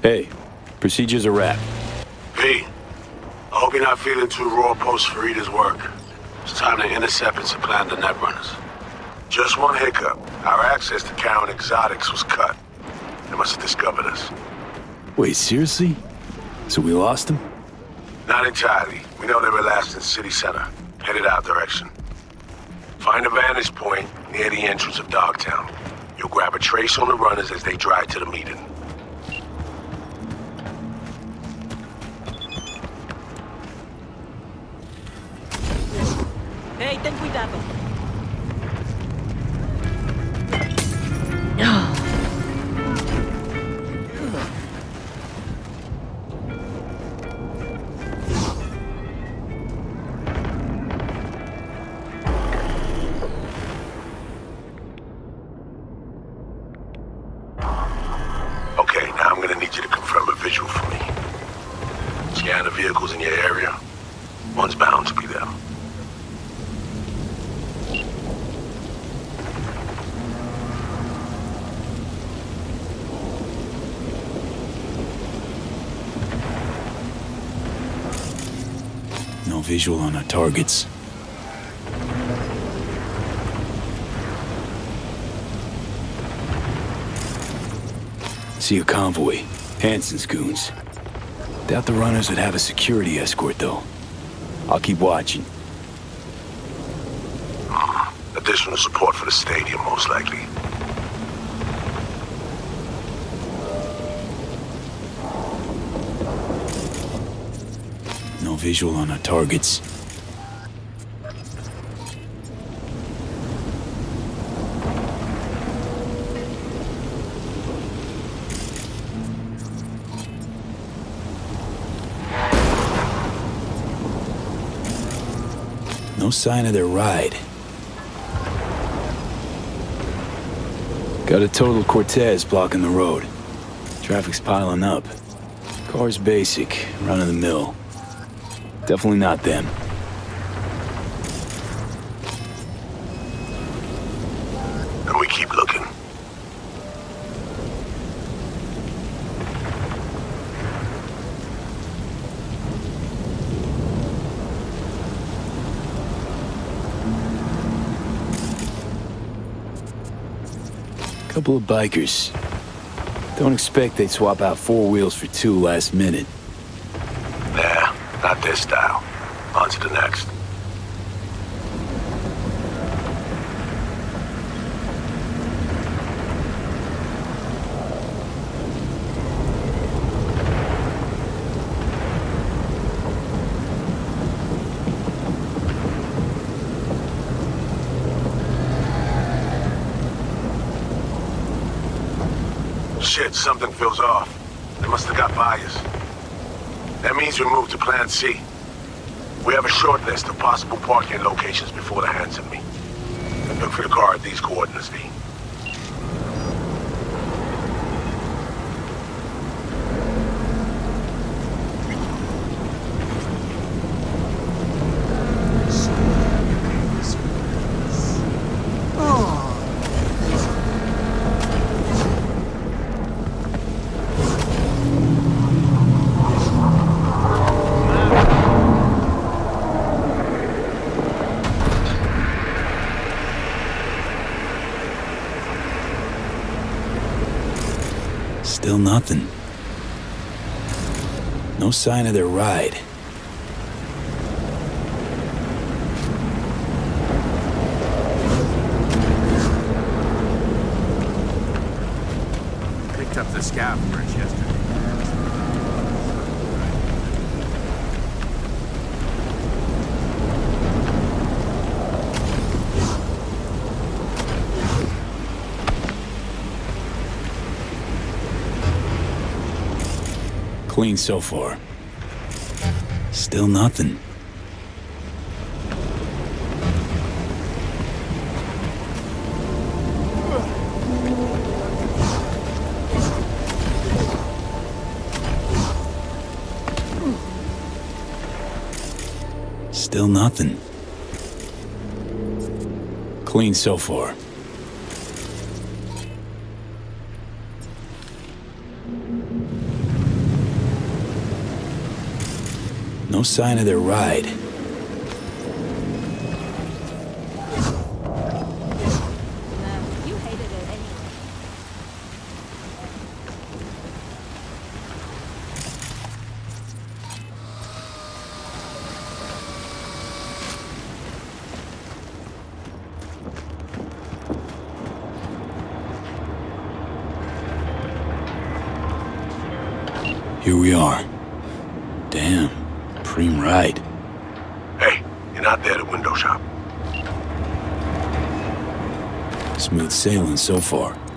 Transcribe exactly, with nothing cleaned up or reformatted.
Hey, procedure's a wrap. V, I hope you're not feeling too raw post-Farida's work. It's time to intercept and supplant the netrunners. Just one hiccup. Our access to Karen Exotics was cut. They must have discovered us. Wait, seriously? So we lost them? Not entirely. We know they were last in city center, headed our direction. Find a vantage point near the entrance of Dogtown. You'll grab a trace on the runners as they drive to the meeting. Hey, ten cuidado. Visual on our targets. See a convoy. Hanson's goons. Doubt the runners would have a security escort, though. I'll keep watching. Mm. Additional support for the stadium, most likely. Visual on our targets. No sign of their ride. Got a total Cortez blocking the road. Traffic's piling up. Car's basic, run-of-the-mill. Definitely not them. And we keep looking. Couple of bikers. Don't expect they'd swap out four wheels for two last minute. Not this style. On to the next. Shit, something feels off. They must have got biased. That means we move to Plan C. We have a short list of possible parking locations before the hands of me. Look for the car at these coordinates, V. Still nothing. No sign of their ride. Picked up the scout bridge yesterday. Clean so far. Still nothing. Still nothing. Clean so far. No sign of their ride. Here we are. Damn, prime ride. Hey, you're not there to window shop. Smooth sailing so far.